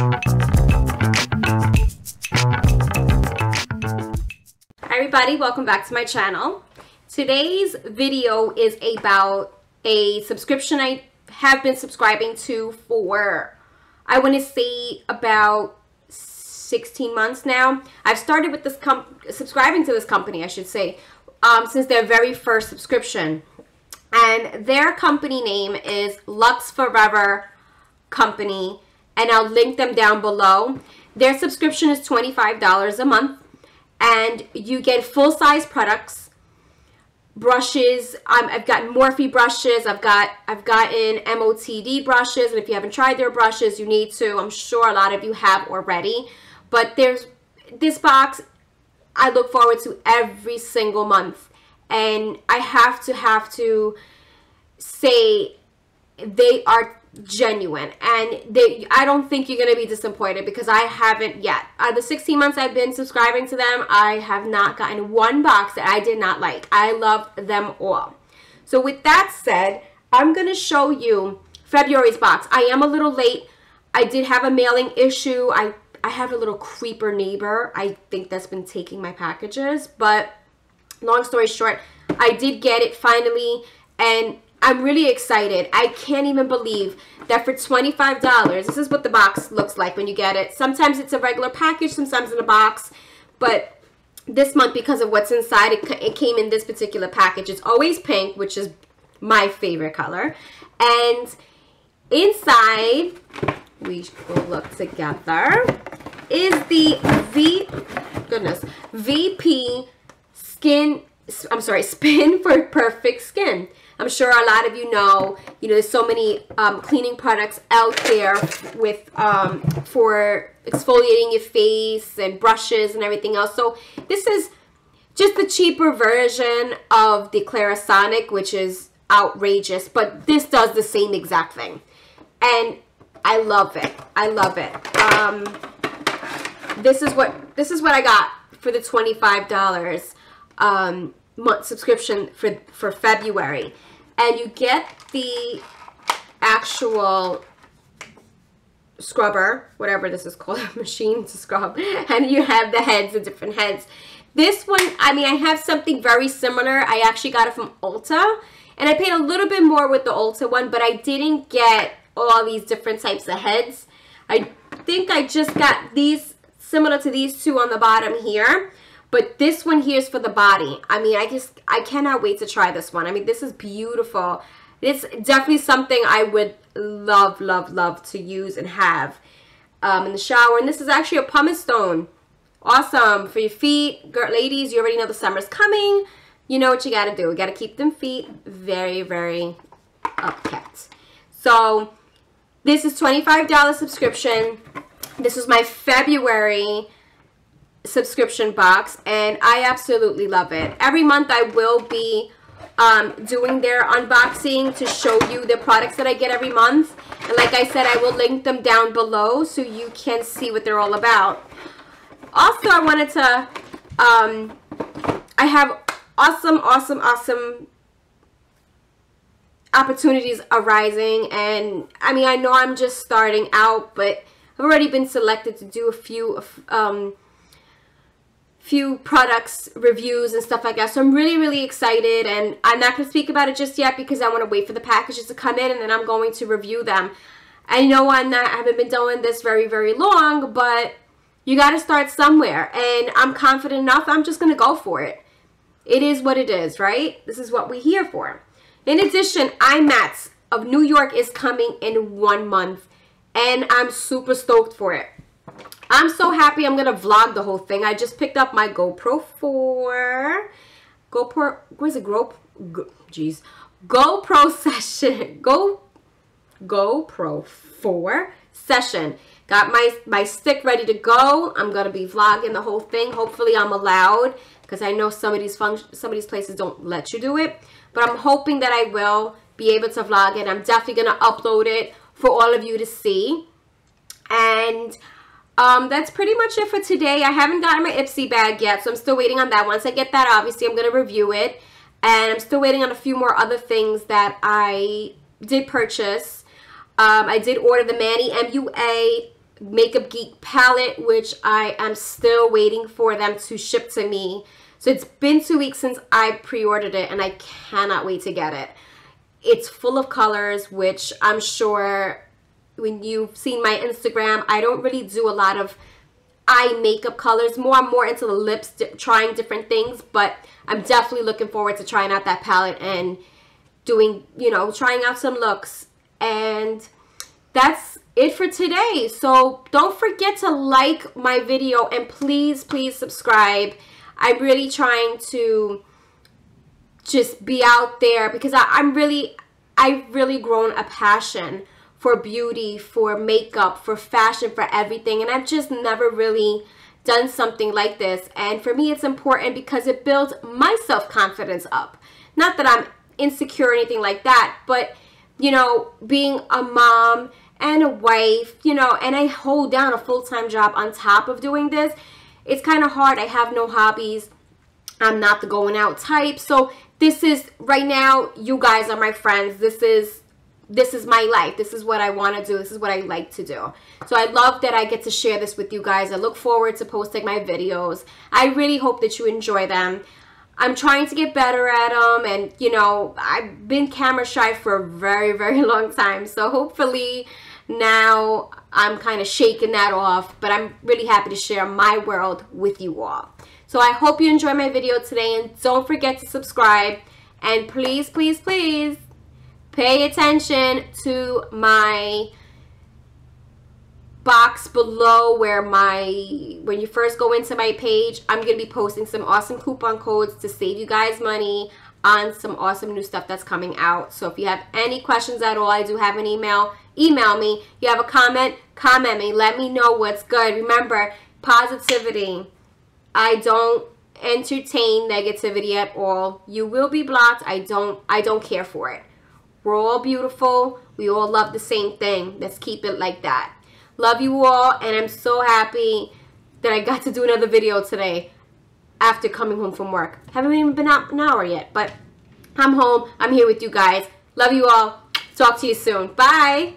Hi everybody, welcome back to my channel. Today's video is about a subscription I have been subscribing to for, I want to say, about 16 months now. I've started with this subscribing to this company, I should say, since their very first subscription. And their company name is Lux Forever Company, and I'll link them down below. Their subscription is $25 a month, and you get full-size products, brushes. I've gotten Morphe brushes. I've gotten MOTD brushes, and if you haven't tried their brushes, you need to. I'm sure a lot of you have already. But there's this box I look forward to every single month. And I have to say they are genuine, and I don't think you're going to be disappointed, because I haven't yet. The 16 months I've been subscribing to them, I have not gotten one box that I did not like. I love them all. So with that said, I'm going to show you February's box. I am a little late. I did have a mailing issue. I have a little creeper neighbor, I think, that's been taking my packages, but long story short, I did get it finally, and I'm really excited. I can't even believe that for $25, this is what the box looks like when you get it. Sometimes it's a regular package, sometimes in a box, but this month, because of what's inside, it came in this particular package. It's always pink, which is my favorite color, and inside, we will look together, is the VP Spin for Perfect Skin. I'm sure a lot of you know, there's so many cleaning products out there with for exfoliating your face and brushes and everything else. So this is just the cheaper version of the Clarisonic, which is outrageous, but this does the same exact thing, and I love it. I love it. This is what I got for the $25. Month subscription for February, and you get the actual scrubber, whatever this is called, machine to scrub, and you have the heads, the different heads. This one, I mean, I have something very similar. I actually got it from Ulta, and I paid a little bit more with the Ulta one, but I didn't get all these different types of heads. I think I just got these similar to these two on the bottom here. But this one here is for the body. I mean, I cannot wait to try this one. I mean, this is beautiful. It's definitely something I would love, love, love to use and have in the shower. And this is actually a pumice stone. Awesome for your feet. Girl, ladies, you already know the summer's coming. You know what you got to do. You got to keep them feet very, very upkept. So this is $25 subscription. This is my February subscription box, and I absolutely love it. Every month I will be doing their unboxing to show you the products that I get every month, and like I said, I will link them down below so you can see what they're all about. Also, I wanted to I have awesome opportunities arising, and I mean, I know I'm just starting out, but I've already been selected to do a few products reviews and stuff like that. So I'm really, really excited, and I'm not going to speak about it just yet because I want to wait for the packages to come in, and then I'm going to review them. I know I haven't been doing this very, very long, but you got to start somewhere, and I'm confident enough. I'm just going to go for it. It is what it is, right? This is what we're here for. In addition, IMATS of New York is coming in 1 month, and I'm super stoked for it. I'm so happy I'm going to vlog the whole thing. I just picked up my GoPro 4. GoPro, where's the GoPro? Jeez. GoPro session. GoPro 4 session. Got my stick ready to go. I'm going to be vlogging the whole thing. Hopefully I'm allowed, because I know some of these places don't let you do it. But I'm hoping that I will be able to vlog it. I'm definitely going to upload it for all of you to see. And that's pretty much it for today. I haven't gotten my Ipsy bag yet, so I'm still waiting on that. Once I get that, obviously, I'm going to review it. And I'm still waiting on a few more other things that I did purchase. I did order the Manny MUA Makeup Geek palette, which I am still waiting for them to ship to me. So it's been 2 weeks since I pre-ordered it and I cannot wait to get it. It's full of colors, which I'm sure when you've seen my Instagram, I don't really do a lot of eye makeup colors. I'm more into the lips, trying different things, but I'm definitely looking forward to trying out that palette and doing, you know, trying out some looks. And that's it for today. So don't forget to like my video and please, please subscribe. I'm really trying to just be out there because I've really grown a passion for beauty, for makeup, for fashion, for everything. And I've just never really done something like this. And for me, it's important because it builds my self-confidence up. Not that I'm insecure or anything like that, but, you know, being a mom and a wife, you know, and I hold down a full-time job on top of doing this, it's kind of hard. I have no hobbies. I'm not the going out type. So this is, right now, you guys are my friends. This is my life. This is what I want to do. This is what I like to do. So I love that I get to share this with you guys. I look forward to posting my videos. I really hope that you enjoy them. I'm trying to get better at them, and you know, I've been camera shy for a very, very long time. So hopefully now I'm kind of shaking that off, but I'm really happy to share my world with you all. So I hope you enjoy my video today, and don't forget to subscribe, and please, please, please pay attention to my box below where when you first go into my page. I'm going to be posting some awesome coupon codes to save you guys money on some awesome new stuff that's coming out. So if you have any questions at all, I do have an email. Email me. You have a comment, comment me. Let me know what's good. Remember, positivity. I don't entertain negativity at all. You will be blocked. I don't care for it. We're all beautiful. We all love the same thing. Let's keep it like that. Love you all, and I'm so happy that I got to do another video today after coming home from work. Haven't even been out an hour yet, but I'm home. I'm here with you guys. Love you all. Talk to you soon. Bye.